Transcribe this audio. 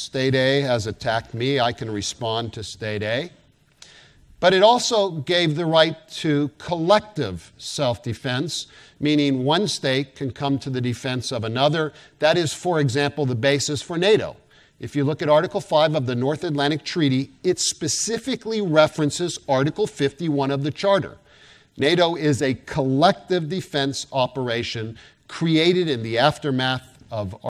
State A has attacked me, I can respond to State A. But it also gave the right to collective self-defense, meaning one state can come to the defense of another. That is, for example, the basis for NATO. If you look at Article 5 of the North Atlantic Treaty, it specifically references Article 51 of the Charter. NATO is a collective defense operation created in the aftermath of